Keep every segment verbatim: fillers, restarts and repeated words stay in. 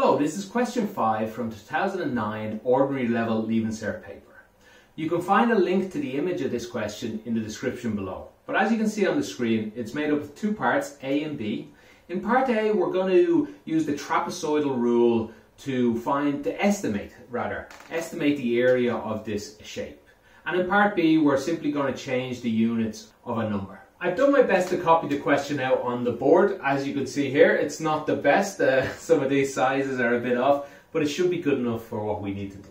Hello, this is question five from two thousand nine Ordinary Level Leaving Cert paper. You can find a link to the image of this question in the description below. But as you can see on the screen, it's made up of two parts, A and B. In part A, we're going to use the trapezoidal rule to find, to estimate, rather, estimate the area of this shape. And in part B, we're simply going to change the units of a number. I've done my best to copy the question out on the board. As you can see here, it's not the best. Uh, some of these sizes are a bit off, but it should be good enough for what we need to do.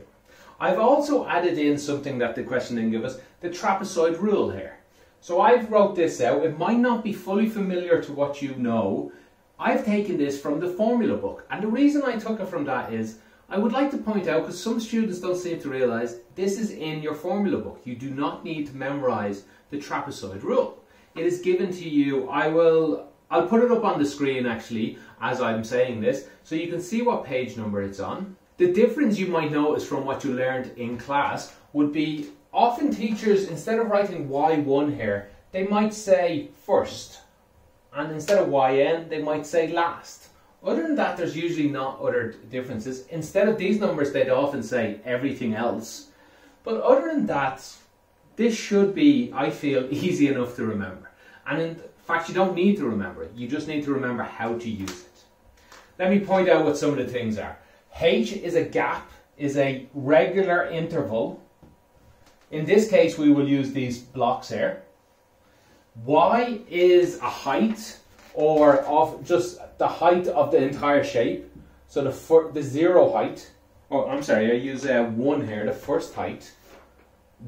I've also added in something that the question didn't give us, the trapezoid rule here. So I've wrote this out. It might not be fully familiar to what you know. I've taken this from the formula book. And the reason I took it from that is, I would like to point out, because some students don't seem to realize, this is in your formula book. You do not need to memorize the trapezoid rule. It is given to you. I will, I'll put it up on the screen actually as I'm saying this so you can see what page number it's on. The difference you might notice from what you learned in class would be often teachers, instead of writing Y one here, they might say first, and instead of Y N they might say last. Other than that, there's usually not other differences. Instead of these numbers, they'd often say everything else. But other than that, this should be, I feel, easy enough to remember. And in fact, you don't need to remember it. You just need to remember how to use it. Let me point out what some of the things are. H is a gap, is a regular interval. In this case, we will use these blocks here. Y is a height, or of just the height of the entire shape. So the, the zero height, or I'm sorry, I use uh, one here, the first height.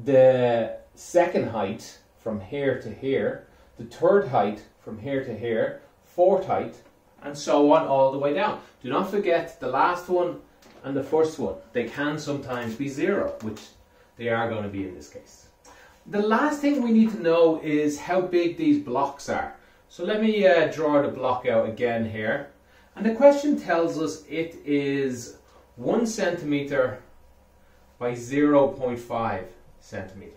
The second height from here to here. The third height from here to here, fourth height, and so on all the way down. Do not forget the last one and the first one. They can sometimes be zero, which they are going to be in this case. The last thing we need to know is how big these blocks are. So let me uh, draw the block out again here. And the question tells us it is one centimeter by zero point five centimeters.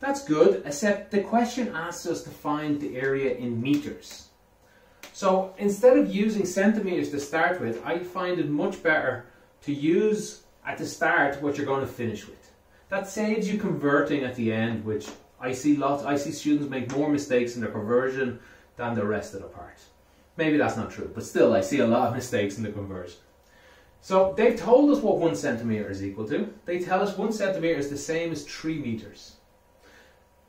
That's good, except the question asks us to find the area in meters. So instead of using centimeters to start with, I find it much better to use at the start what you're going to finish with. That saves you converting at the end, which I see lots, I see students make more mistakes in their conversion than the rest of the part. Maybe that's not true, but still I see a lot of mistakes in the conversion. So they've told us what one centimeter is equal to. They tell us one centimeter is the same as three meters.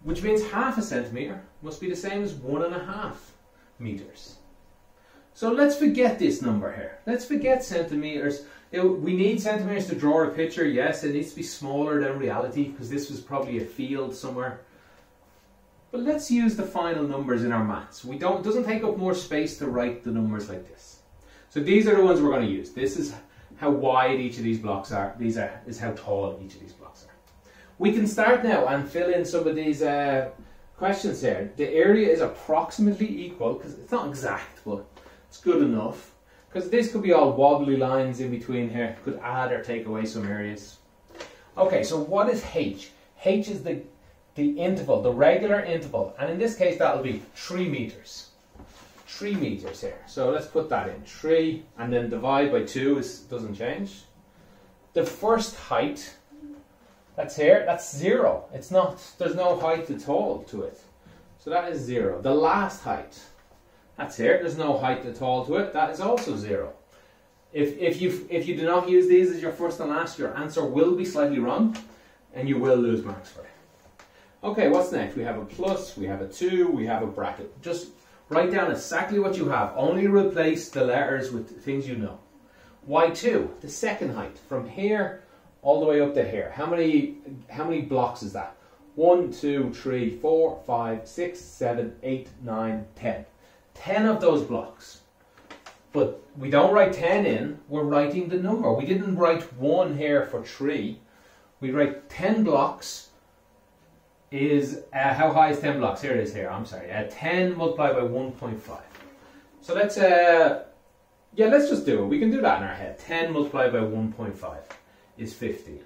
Which means half a centimetre must be the same as one and a half metres. So let's forget this number here. Let's forget centimetres. It, we need centimetres to draw a picture, yes. It needs to be smaller than reality because this was probably a field somewhere. But let's use the final numbers in our maths. We don't, it doesn't take up more space to write the numbers like this. So these are the ones we're going to use. This is how wide each of these blocks are. These are is how tall each of these blocks are. We can start now and fill in some of these uh, questions here. The area is approximately equal, because it's not exact, but it's good enough. Because this could be all wobbly lines in between here, could add or take away some areas. Okay, so what is H? H is the, the interval, the regular interval. And in this case, that'll be three meters. Three meters here. So let's put that in. Three, and then divide by two, is, doesn't change. The first height, that's here, that's zero. It's not, there's no height at all to it. So that is zero. The last height, that's here, there's no height at all to it. That is also zero. If, if, you, if you do not use these as your first and last, your answer will be slightly wrong and you will lose marks for it. Okay, what's next? We have a plus, we have a two, we have a bracket. Just write down exactly what you have. Only replace the letters with things you know. Y two, the second height, from here all the way up to here. How many, how many blocks is that? One, two, three, four, five, six, seven, eight, nine, ten. Ten of those blocks. But we don't write ten in, we're writing the number. We didn't write one here for three. We write ten blocks is, uh, how high is ten blocks? Here it is here, I'm sorry. Uh, ten multiplied by one point five. So let's, uh, yeah, let's just do it. We can do that in our head. ten multiplied by one point five. Is fifteen.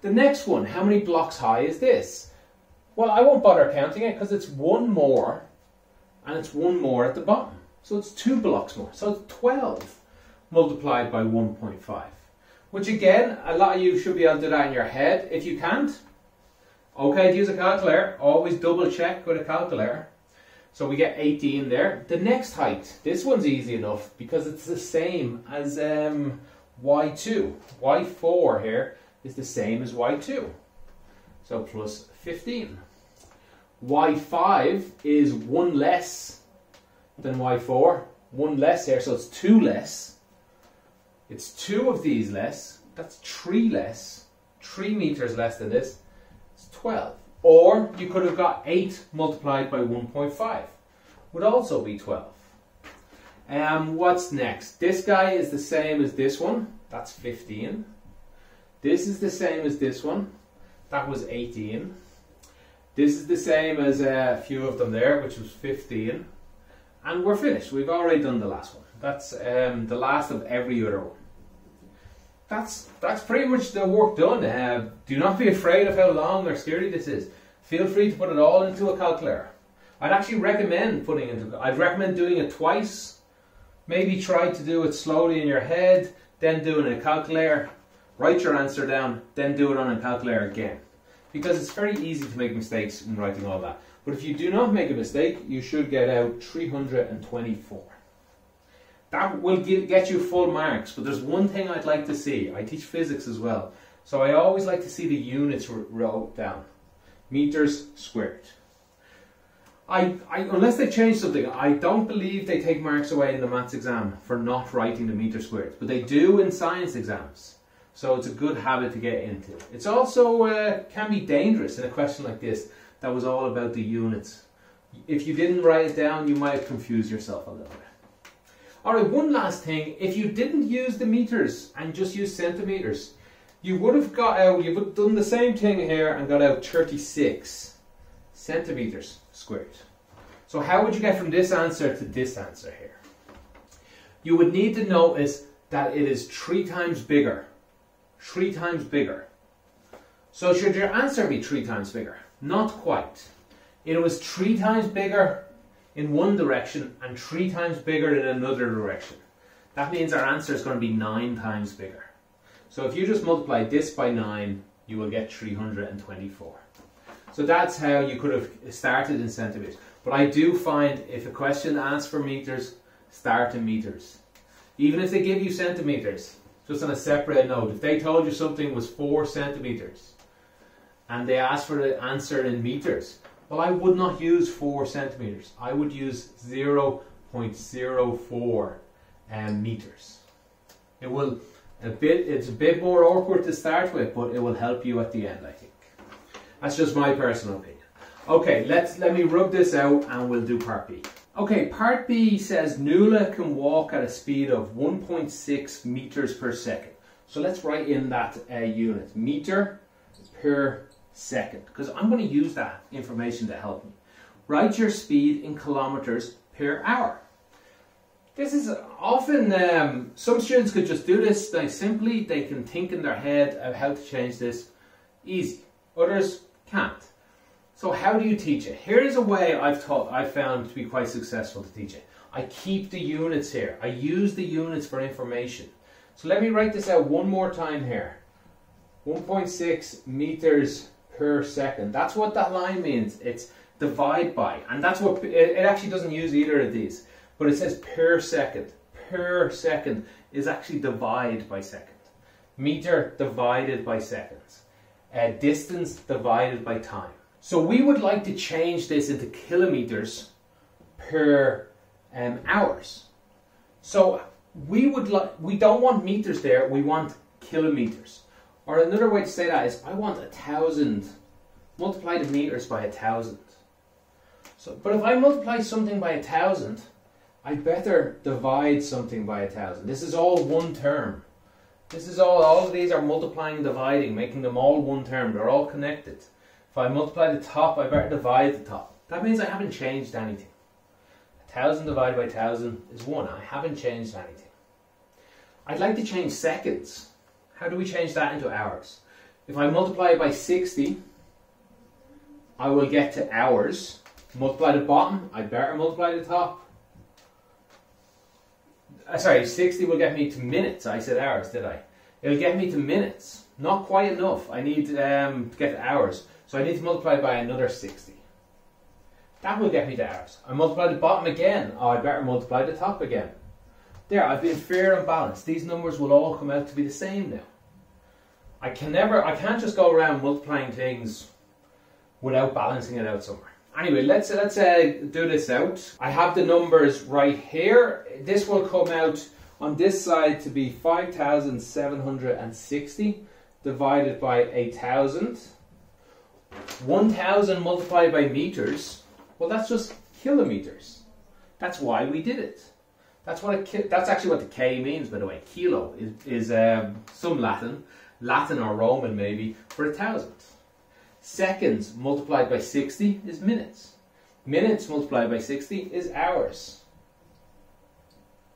The next one, how many blocks high is this? Well, I won't bother counting it because it's one more and it's one more at the bottom. So it's two blocks more. So it's twelve multiplied by one point five. Which again, a lot of you should be able to do that in your head. If you can't, okay, to use a calculator, always double check with a calculator. So we get eighteen there. The next height, this one's easy enough because it's the same as um, y two. y four here is the same as y two. So plus fifteen. y five is one less than y four. One less here, so it's two less. It's two of these less. That's three less. Three meters less than this. It's twelve. Or you could have got eight multiplied by one point five. Would also be twelve. Um, what's next? This guy is the same as this one. That's fifteen. This is the same as this one. That was eighteen. This is the same as a few of them there, which was fifteen. And we're finished. We've already done the last one. That's um, the last of every other one. That's, that's pretty much the work done. Uh, do not be afraid of how long or scary this is. Feel free to put it all into a calculator. I'd actually recommend putting it into, I'd recommend doing it twice. Maybe try to do it slowly in your head, then do it in a calculator. Write your answer down, then do it on a calculator again. Because it's very easy to make mistakes in writing all that. But if you do not make a mistake, you should get out three hundred twenty-four. That will get you full marks, but there's one thing I'd like to see. I teach physics as well, so I always like to see the units wrote down. Meters squared. I, I, unless they change something, I don't believe they take marks away in the maths exam for not writing the meter squared, but they do in science exams. So it's a good habit to get into. It's also uh, can be dangerous in a question like this that was all about the units. If you didn't write it down, you might have confused yourself a little bit. Alright, one last thing. If you didn't use the meters and just used centimeters, you would have got out, you would have done the same thing here and got out thirty-six centimeters squared. So how would you get from this answer to this answer here? You would need to notice that it is three times bigger. Three times bigger. So should your answer be three times bigger? Not quite. It was three times bigger in one direction and three times bigger in another direction. That means our answer is going to be nine times bigger. So if you just multiply this by nine, you will get three hundred twenty-four. So that's how you could have started in centimeters. But I do find if a question asks for meters, start in meters. Even if they give you centimeters, just on a separate note, if they told you something was four centimeters and they asked for the answer in meters, well, I would not use four centimeters. I would use zero point zero four um, meters. It will a bit. It's a bit more awkward to start with, but it will help you at the end, I think. That's just my personal opinion. Okay, let's let me rub this out, and we'll do part B. Okay, part B says Nuala can walk at a speed of one point six meters per second. So let's write in that uh, unit, meter per second, because I'm going to use that information to help me. Write your speed in kilometers per hour. This is often, um, some students could just do this like simply, they can think in their head of how to change this easy. Others can't. So how do you teach it? Here is a way I've taught, I've found to be quite successful to teach it. I keep the units here. I use the units for information. So let me write this out one more time here. one point six meters per second. That's what that line means. It's divide by, and that's what it, it actually doesn't use either of these, but it says per second. Per second is actually divide by second. Meter divided by seconds. Uh, distance divided by time. So we would like to change this into kilometers per um, hours. So we would like we don't want meters there. We want kilometers. Or another way to say that is, I want a thousand, multiply the meters by a thousand. So, but if I multiply something by a thousand, I better divide something by a thousand. This is all one term. This is all, all of these are multiplying, dividing, making them all one term. They're all connected. If I multiply the top, I better divide the top. That means I haven't changed anything. A thousand divided by a thousand is one. I haven't changed anything. I'd like to change seconds. How do we change that into hours? If I multiply it by sixty, I will get to hours. Multiply the bottom, I better multiply the top. uh, sorry, sixty will get me to minutes. I said hours, did I? It'll get me to minutes. Not quite enough. I need um, to get to hours. So I need to multiply by another sixty. That will get me to hours. I multiply the bottom again. Oh, I'd better multiply the top again. There, I've been fair and balanced. These numbers will all come out to be the same now. I can never, I can't just go around multiplying things without balancing it out somewhere. Anyway, let's let's uh, do this out. I have the numbers right here. This will come out on this side to be five thousand seven hundred sixty divided by eight thousand. one thousand multiplied by meters. Well, that's just kilometers. That's why we did it. That's what a that's actually what the K means, by the way. Kilo is, is um, some Latin, Latin or Roman maybe, for a thousand. Seconds multiplied by sixty is minutes. Minutes multiplied by sixty is hours.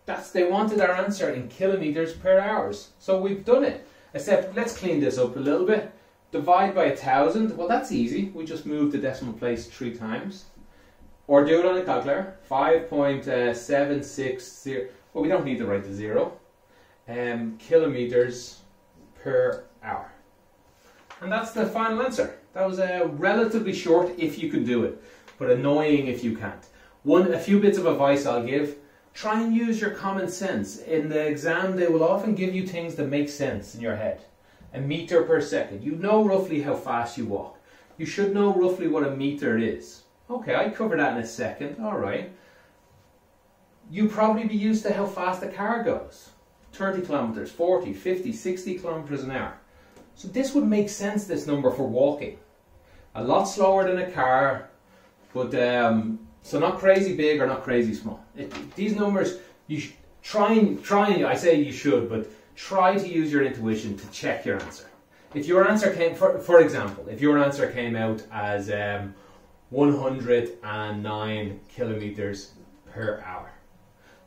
That's, they wanted our answer in kilometers per hours, so we've done it. Except let's clean this up a little bit. Divide by a thousand. Well, that's easy. We just move the decimal place three times. Or do it on a calculator, five point seven six zero, well, we don't need to write the zero, um, kilometers per hour. And that's the final answer. That was a uh, relatively short if you can do it, but annoying if you can't. One, a few bits of advice I'll give. Try and use your common sense. In the exam, they will often give you things that make sense in your head. A meter per second. You know roughly how fast you walk. You should know roughly what a meter is. Okay, I cover that in a second, alright. You probably be used to how fast a car goes. thirty kilometers, forty, fifty, sixty kilometers an hour. So this would make sense, this number, for walking. A lot slower than a car, but um, so not crazy big or not crazy small. It, these numbers, you sh try and, try and, I say you should, but try to use your intuition to check your answer. If your answer came, for, for example, if your answer came out as um, one hundred and nine kilometers per hour.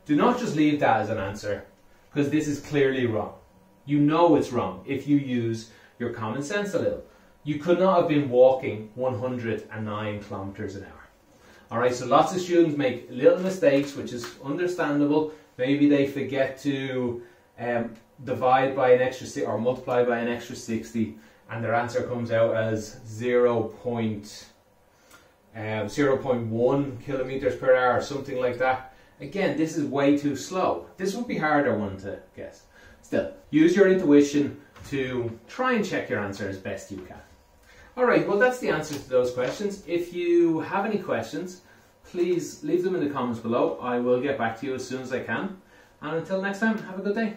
Do not just leave that as an answer, because this is clearly wrong. You know it's wrong if you use your common sense a little. You could not have been walking one hundred and nine kilometers an hour. Alright, so lots of students make little mistakes, which is understandable. Maybe they forget to um, divide by an extra sixty or multiply by an extra sixty, and their answer comes out as zero point. Um, zero point one kilometers per hour or something like that. Again, this is way too slow. This would be harder one to guess. Still, use your intuition to try and check your answer as best you can. Alright, well that's the answer to those questions. If you have any questions, please leave them in the comments below. I will get back to you as soon as I can. And until next time, have a good day.